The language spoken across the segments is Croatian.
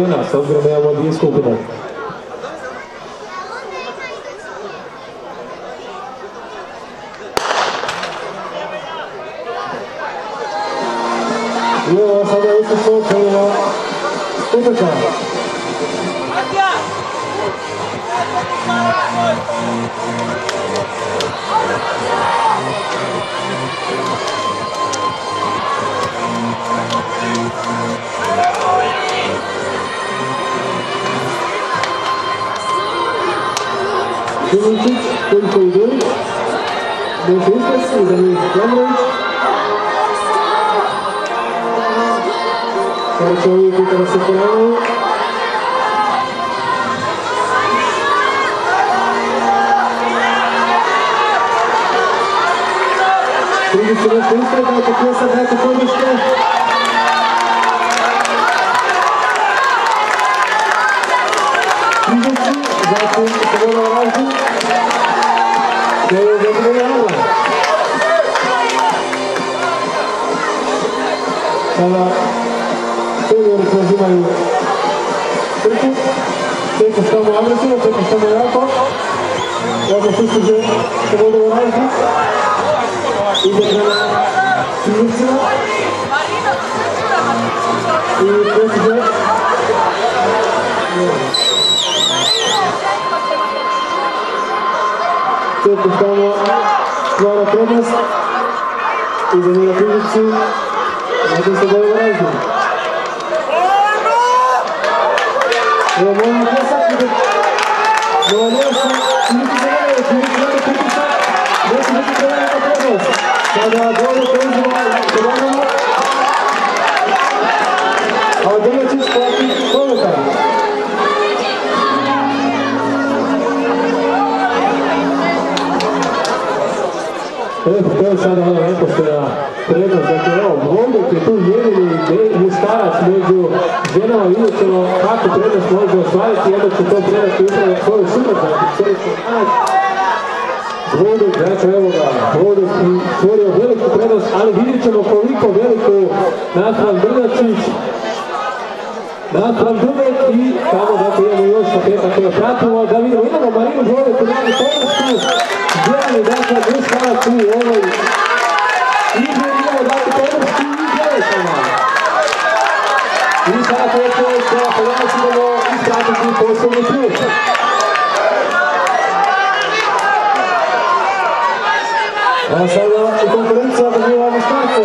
S obzirom da imamo dvije skupine. I evo sada isto slučajno skupića. Brnačić, koliko ide? Neće izlazi, iza njih Fran Brnačić. Sada će ovih puta da se ponavljaju. Drugi će nešto istreda, ako pjesa dajte podrške. Izaći, zatim se gleda razli. To je zadovoljalo. Sada seniori preuzimaju trku. Čeka samo agresivno, čeka samo jako. Jako sustiže se gleda razli. Ide prema Sinjicima. I presuže. Četu tamo stvara prednost, iza njega Pilićci, zatim se dovoljno razli. Evo možemo pjesak, evo možemo Pilićci, neće biti prednost na prednost. Sada dovoljno preuzima Pankova, a Brnačić plati Pankova. To je sada ona nepostojna prednost, dakle evo, Bloudek je tu jedini muškarac među ženama, vidjet ćemo kako prednost može osvajati, jednog će to prednosti upravo svoju suprotnost, sljedeći naći. Bloudek, znači evo ga, Bloudek stvorio veliku prednost, ali vidjet ćemo koliko veliku naspram Brnačić, naspram Dubek i tamo dakle imamo još paketa koje pratimo, da vidimo, imamo Marinu Bloudek u mani prednosti, gdje je dakle muškarac u ovoj igre, imamo dakle podrški i gledajšama. I sada počeo se podačimo i pratiti poslovnu ključ. A sada u konkurenciju dobiva muškarce.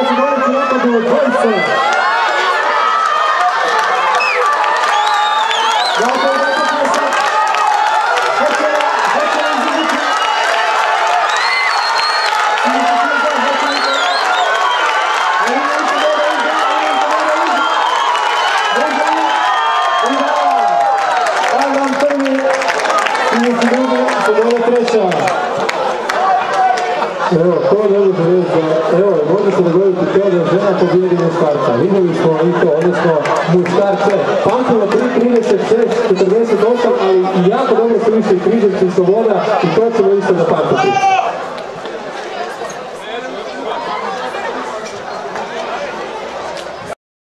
dvojiti napadu od dvojice. Jako je jako pjesak. Hoće li izgubiti? Evo, to možete vidjeti, evo, može se dogoditi to da žena pobjedi muškarca. Vidjeli smo i to, odnosno muškarce. Pankova 3:36:48, ali jako dobro su išli Križevci i Sloboda i to ćemo isto zapamtiti.